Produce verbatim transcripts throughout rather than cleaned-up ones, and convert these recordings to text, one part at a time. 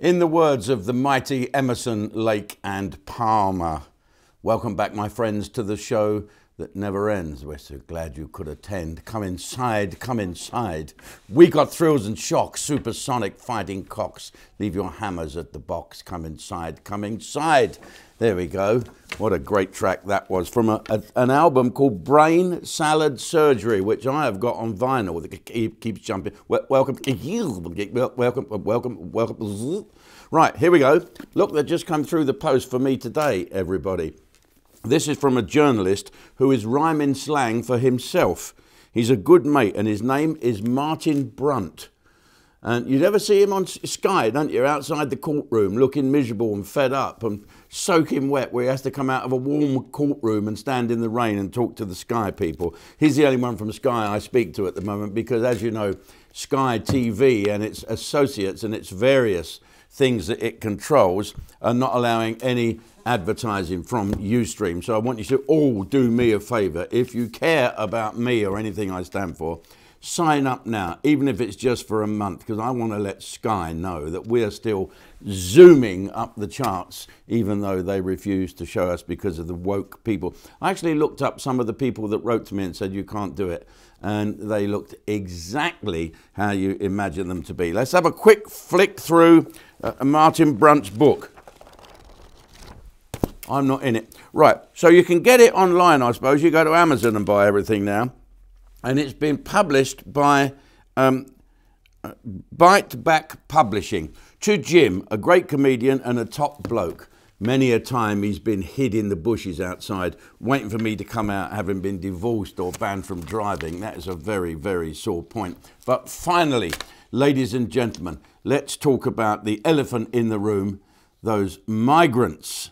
In the words of the mighty Emerson, Lake, and Palmer, welcome back, my friends, to the show that never ends. We're so glad you could attend. Come inside, come inside. We got thrills and shocks, supersonic fighting cocks. Leave your hammers at the box. Come inside, come inside. There we go. What a great track that was from a, a, an album called Brain Salad Surgery, which I have got on vinyl. It keeps jumping. Welcome, welcome, welcome, welcome. Right, here we go. Look, that just come through the post for me today, everybody. This is from a journalist who is rhyming slang for himself. He's a good mate, and his name is Martin Brunt. And you never see him on Sky, don't you? Outside the courtroom, looking miserable and fed up and soaking wet, where he has to come out of a warm courtroom and stand in the rain and talk to the Sky people. He's the only one from Sky I speak to at the moment because, as you know, Sky T V and its associates and its various things that it controls are not allowing any advertising from Ustream. So I want you to all do me a favour. If you care about me or anything I stand for, sign up now, even if it's just for a month, because I want to let Sky know that we're still zooming up the charts, even though they refuse to show us because of the woke people. I actually looked up some of the people that wrote to me and said, you can't do it. And they looked exactly how you imagine them to be. Let's have a quick flick through uh, Martin Brunt's book. I'm not in it. Right, so you can get it online, I suppose. You go to Amazon and buy everything now. And it's been published by um, Bite Back Publishing. To Jim, a great comedian and a top bloke. Many a time he's been hid in the bushes outside, waiting for me to come out, having been divorced or banned from driving. That is a very, very sore point. But finally, ladies and gentlemen, let's talk about the elephant in the room, those migrants.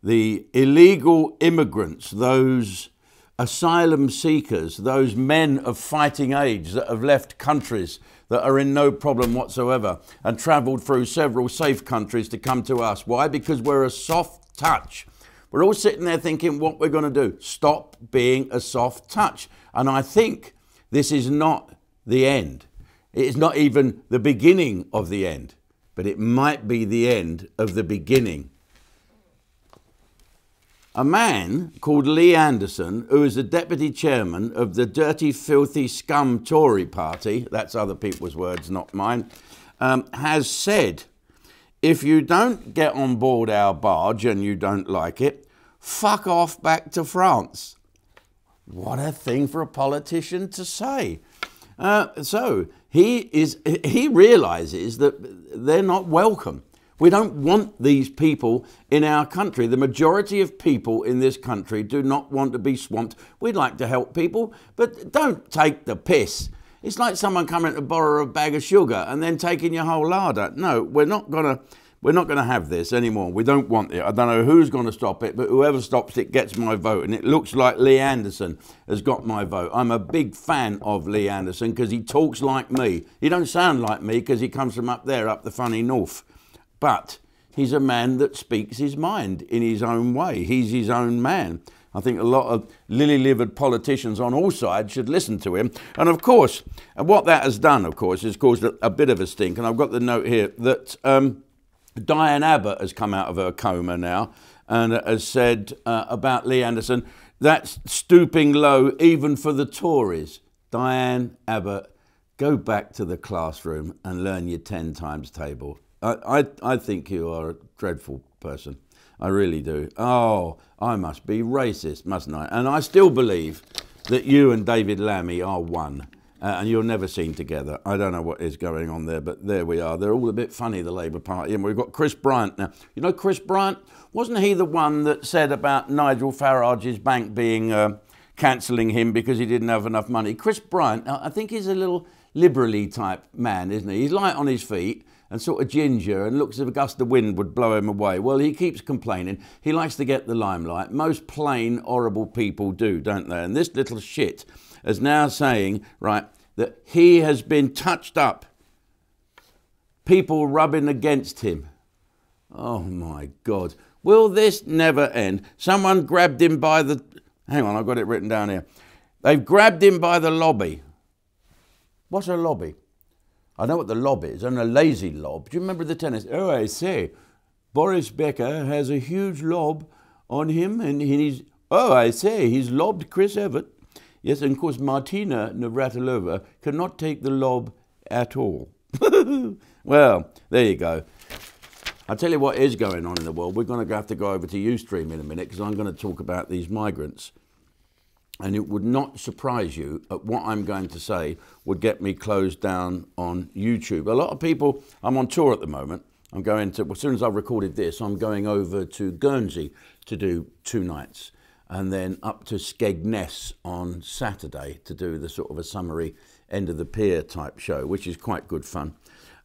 The illegal immigrants, those asylum seekers, those men of fighting age that have left countries that are in no problem whatsoever and travelled through several safe countries to come to us. Why? Because we're a soft touch. We're all sitting there thinking what we're going to do. Stop being a soft touch. And I think this is not the end. It is not even the beginning of the end, but it might be the end of the beginning. A man called Lee Anderson, who is the deputy chairman of the Dirty Filthy Scum Tory Party, that's other people's words, not mine, um, has said, if you don't get on board our barge and you don't like it, fuck off back to France. What a thing for a politician to say. Uh, so he, is, he realises that they're not welcome. We don't want these people in our country. The majority of people in this country do not want to be swamped. We'd like to help people, but don't take the piss. It's like someone coming to borrow a bag of sugar and then taking your whole larder. No, we're not gonna, we're not gonna have this anymore. We don't want it. I don't know who's gonna stop it, but whoever stops it gets my vote. And it looks like Lee Anderson has got my vote. I'm a big fan of Lee Anderson because he talks like me. He don't sound like me because he comes from up there, up the funny north. But he's a man that speaks his mind in his own way. He's his own man. I think a lot of lily-livered politicians on all sides should listen to him. And of course, what that has done, of course, is caused a, a bit of a stink. And I've got the note here that um, Diane Abbott has come out of her coma now and has said uh, about Lee Anderson, that's stooping low even for the Tories. Diane Abbott, go back to the classroom and learn your ten times table. I, I think you are a dreadful person. I really do. Oh, I must be racist, mustn't I? And I still believe that you and David Lammy are one, uh, and you're never seen together. I don't know what is going on there, but there we are. They're all a bit funny, the Labour Party, and we've got Chris Bryant now. You know Chris Bryant? Wasn't he the one that said about Nigel Farage's bank being uh, cancelling him because he didn't have enough money? Chris Bryant, I think he's a little liberally type man, isn't he? He's light on his feet and sort of ginger and looks as if a gust of wind would blow him away. Well, he keeps complaining. He likes to get the limelight. Most plain, horrible people do, don't they? And this little shit is now saying, right, that he has been touched up. People rubbing against him. Oh, my God. Will this never end? Someone grabbed him by the... Hang on, I've got it written down here. They've grabbed him by the lobby. What's a lobby? I know what the lob is, and a lazy lob. Do you remember the tennis? Oh, I say, Boris Becker has a huge lob on him, and he's, oh, I say, he's lobbed Chris Evert. Yes, and of course, Martina Navratilova cannot take the lob at all. Well, there you go. I'll tell you what is going on in the world. We're going to have to go over to Ustream in a minute because I'm going to talk about these migrants. And it would not surprise you at what I'm going to say would get me closed down on YouTube. A lot of people, I'm on tour at the moment. I'm going to, well, as soon as I recorded this, I'm going over to Guernsey to do two nights and then up to Skegness on Saturday to do the sort of a summary end of the pier type show, which is quite good fun.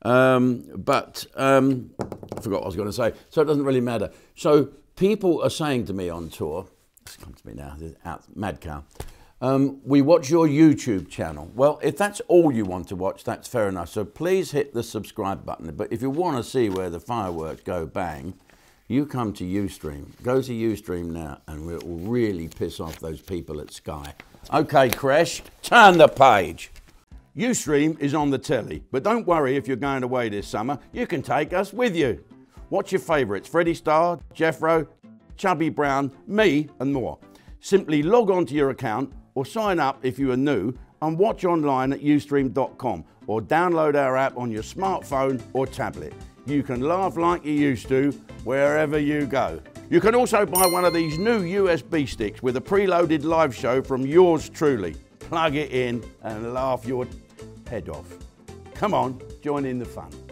Um, but um, I forgot what I was going to say, so it doesn't really matter. So people are saying to me on tour, it's come to me now, out, mad cow, um, we watch your YouTube channel. Well, if that's all you want to watch, that's fair enough. So please hit the subscribe button. But if you want to see where the fireworks go bang, you come to Ustream. Go to Ustream now, and it will really piss off those people at Sky. Okay, Crash, turn the page. Ustream is on the telly, but don't worry if you're going away this summer, you can take us with you. Watch your favourites, Freddie Starr, Jeffro, Chubby Brown, me and more. Simply log on to your account or sign up if you are new and watch online at ustream dot com or download our app on your smartphone or tablet. You can laugh like you used to wherever you go. You can also buy one of these new U S B sticks with a preloaded live show from yours truly. Plug it in and laugh your head off. Come on, join in the fun.